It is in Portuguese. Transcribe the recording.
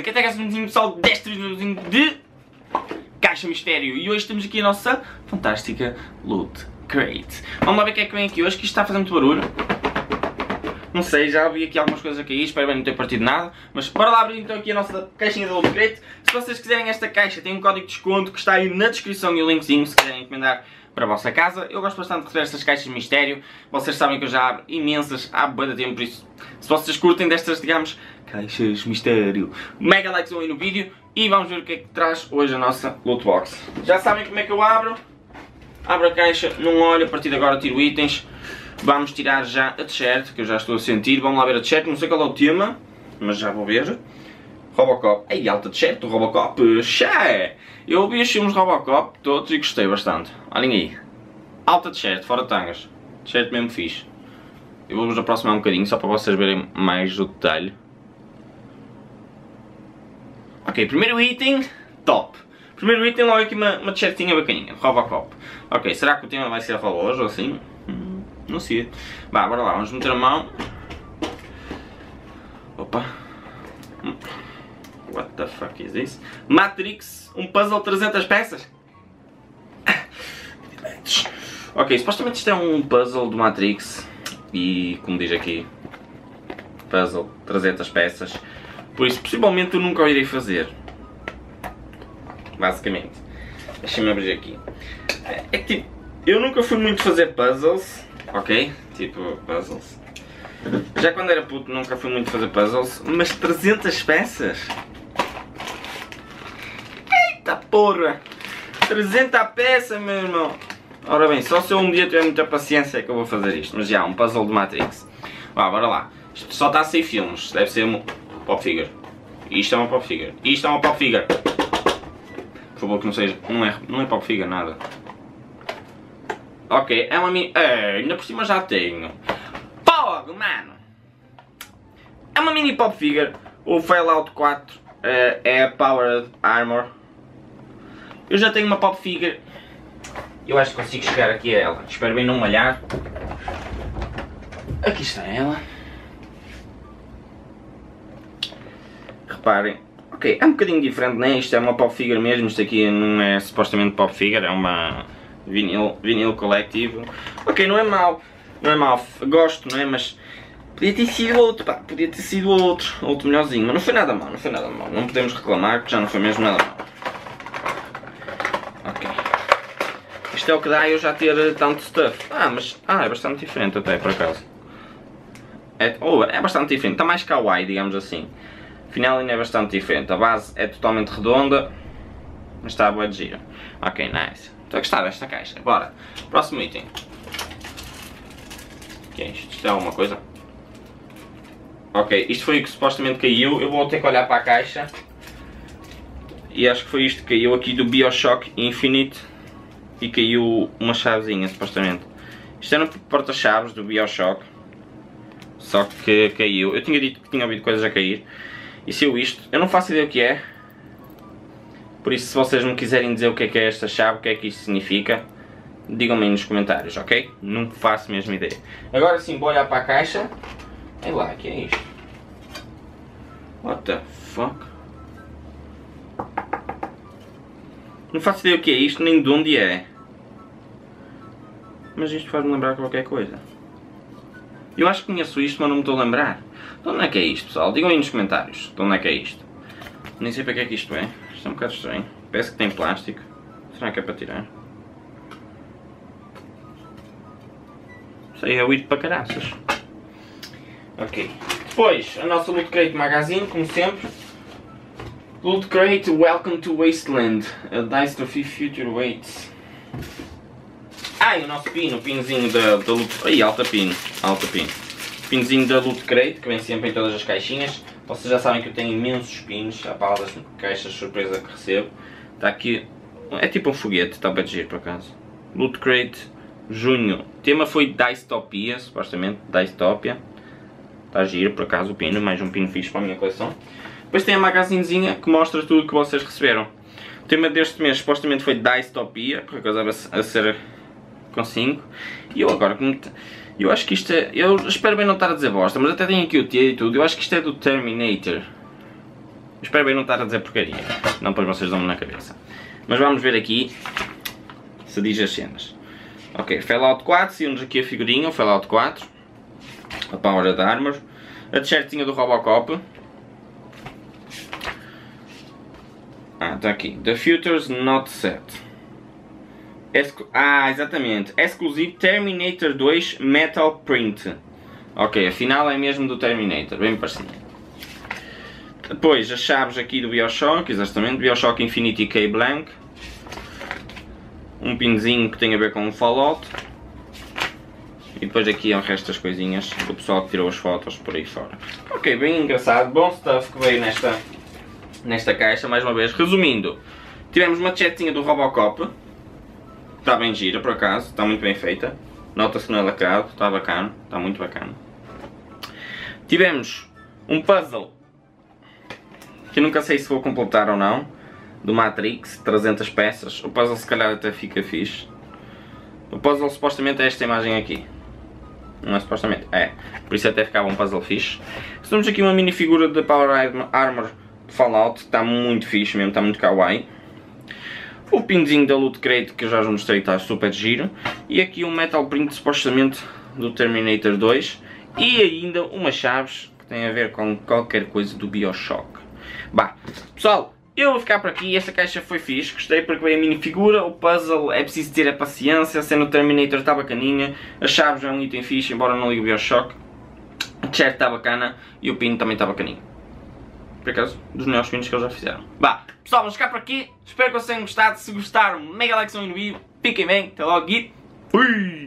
de KTHzinho pessoal destrezinho de Caixa Mistério. E hoje temos aqui a nossa fantástica Loot Crate. Vamos lá ver o que é que vem aqui hoje, que isto está a fazer muito barulho. Não sei, já vi aqui algumas coisas a cair, espero bem não ter partido nada. Mas bora lá abrir então aqui a nossa caixinha da Loot Crate. Se vocês quiserem esta caixa, tem um código de desconto que está aí na descrição e o linkzinho se quiserem encomendar para a vossa casa. Eu gosto bastante de receber estas caixas de mistério. Vocês sabem que eu já abro imensas há bué de tempo, por isso, se vocês curtem destas, digamos, caixas de mistério, mega likes aí no vídeo. E vamos ver o que é que traz hoje a nossa loot box. Já sabem como é que eu abro. Abro a caixa, não olho, a partir de agora tiro itens. Vamos tirar já a t-shirt, que eu já estou a sentir. Vamos lá ver a t-shirt, não sei qual é o tema, mas já vou ver. Robocop. Ai, alta t-shirt do Robocop. Xé! Eu vi os filmes Robocop todos e gostei bastante. Olhem aí. Alta t-shirt, fora tangas. T-shirt mesmo fixe. Eu vou-vos aproximar um bocadinho, só para vocês verem mais o detalhe. Ok, primeiro item, top. Primeiro item, logo aqui uma t-shirtinha bacaninha. Robocop. Ok, será que o tema vai ser a falar hoje ou assim? Não sei. Vá, bora lá, vamos meter a mão. Opa. What the fuck is this? Matrix, um puzzle 300 peças? Ok, supostamente isto é um puzzle do Matrix. E, como diz aqui, puzzle 300 peças. Por isso, possivelmente, eu nunca o irei fazer. Basicamente. Deixa-me abrir aqui. É que, tipo, eu nunca fui muito fazer puzzles. Ok? Tipo, puzzles. Já quando era puto nunca fui muito fazer puzzles, mas 300 peças? Eita porra! 300 a peça, meu irmão! Ora bem, só se eu um dia tiver muita paciência é que eu vou fazer isto. Mas já, um puzzle de Matrix. Vá, bora lá. Isto só está a 6 filmes. Deve ser uma pop figure. Isto é uma pop figure. Isto é uma pop figure. Por favor que não seja... Não é pop figure nada. Ok, é uma mini... Ainda por cima já tenho. Pog, mano! É uma mini pop figure. O Fallout 4 é a Powered Armor. Eu já tenho uma pop figure. Eu acho que consigo chegar aqui a ela. Espero bem não malhar. Aqui está ela. Reparem. Ok, é um bocadinho diferente, não é? Isto é uma pop figure mesmo. Isto aqui não é supostamente pop figure, é uma... Vinil coletivo. Ok, não é mau. Não é mau. Gosto, não é? Mas podia ter sido outro, pá. Podia ter sido outro. Outro melhorzinho. Mas não foi nada mau. Não foi nada mau. Não podemos reclamar que já não foi mesmo nada mau. Ok. Isto é o que dá eu já ter tanto stuff. Ah, mas... Ah, é bastante diferente até, por acaso. É bastante diferente. Está mais kawaii, digamos assim. Afinal, ainda é bastante diferente. A base é totalmente redonda. Mas está a boa de giro. Ok, nice. Estou a gostar desta caixa. Bora. Próximo item. O que é isto? Isto é alguma coisa? Ok, isto foi o que supostamente caiu. Eu vou ter que olhar para a caixa. E acho que foi isto que caiu aqui do Bioshock Infinite. E caiu uma chavezinha, supostamente. Isto era um porta-chaves do Bioshock. Só que caiu. Eu tinha dito que tinha ouvido coisas a cair. E se eu isto... Eu não faço ideia o que é. Por isso, se vocês me quiserem dizer o que é esta chave, o que é que isto significa, digam-me aí nos comentários, ok? Não faço mesmo ideia. Agora sim, vou olhar para a caixa. Ei lá, o que é isto? What the fuck? Não faço ideia o que é isto, nem de onde é. Mas isto faz-me lembrar qualquer coisa. Eu acho que conheço isto, mas não me estou a lembrar. De onde é que é isto, pessoal? Digam aí nos comentários, de onde é que é isto. Nem sei para que é isto é. Isto é um bocado estranho. Parece que tem plástico. Será que é para tirar? Isso aí é o ido para caraças. Ok. Depois, a nossa Loot Crate Magazine, como sempre. Loot Crate Welcome to Wasteland. A Dystopia Future Waits. Ai, o nosso pino. O pinozinho da Loot... Ai, alta pino. Alta pino. O pinozinho da Loot Crate, que vem sempre em todas as caixinhas. Vocês já sabem que eu tenho imensos pinos, à pala das caixas de surpresa que recebo. Está aqui, é tipo um foguete, está bem de giro por acaso. Loot Crate, junho. O tema foi Dystopia, supostamente, Dystopia. Está giro por acaso o pino, mais um pino fixo para a minha coleção. Depois tem a magazinzinha que mostra tudo o que vocês receberam. O tema deste mês supostamente foi Dystopia, por acaso a ser com 5. E eu agora... Eu acho que isto é... Eu espero bem não estar a dizer bosta, mas até tem aqui o T e tudo. Eu acho que isto é do Terminator. Espero bem não estar a dizer porcaria, não depois vocês dão-me na cabeça. Mas vamos ver aqui se diz as cenas. Ok, Fallout 4, seguimos aqui a figurinha, o Fallout 4, a Powered Armor, a t-shirtinha do Robocop. Ah, está aqui. The Future's Not Set. Exatamente. Exclusive Terminator 2 Metal Print. Ok, afinal é mesmo do Terminator. Bem parecido. Depois, as chaves aqui do Bioshock. Exatamente. Bioshock Infinite e Key Blank. Um pinzinho que tem a ver com o Fallout. E depois aqui é o resto das coisinhas do pessoal que tirou as fotos por aí fora. Ok, bem engraçado. Bom stuff que veio nesta caixa, mais uma vez, resumindo, tivemos uma t-shirtinha do Robocop, está bem gira por acaso, está muito bem feita, nota-se que não é lacrado, está bacana, está muito bacana. Tivemos um puzzle, que eu nunca sei se vou completar ou não, do Matrix, 300 peças, o puzzle se calhar até fica fixe. O puzzle supostamente é esta imagem aqui, não é supostamente, é, por isso até ficava um puzzle fixe. Temos aqui uma minifigura de Power Armor Fallout, está muito fixe mesmo, está muito kawaii. O pinzinho da Loot Crate que eu já vos mostrei, está super giro. E aqui um metal print supostamente do Terminator 2. E ainda umas chaves que têm a ver com qualquer coisa do Bioshock. Bah, pessoal, eu vou ficar por aqui. Esta caixa foi fixe, gostei porque veio a minifigura, o puzzle, é preciso ter a paciência, sendo o Terminator está bacaninha. As chaves é um item fixe, embora não ligue o Bioshock. A t-shirt está bacana e o pin também está bacaninho. Por acaso, dos melhores pins que eles já fizeram. Bah, pessoal, vamos ficar por aqui. Espero que vocês tenham gostado. Se gostaram, mega like no vídeo. Fiquem bem, até logo e fui!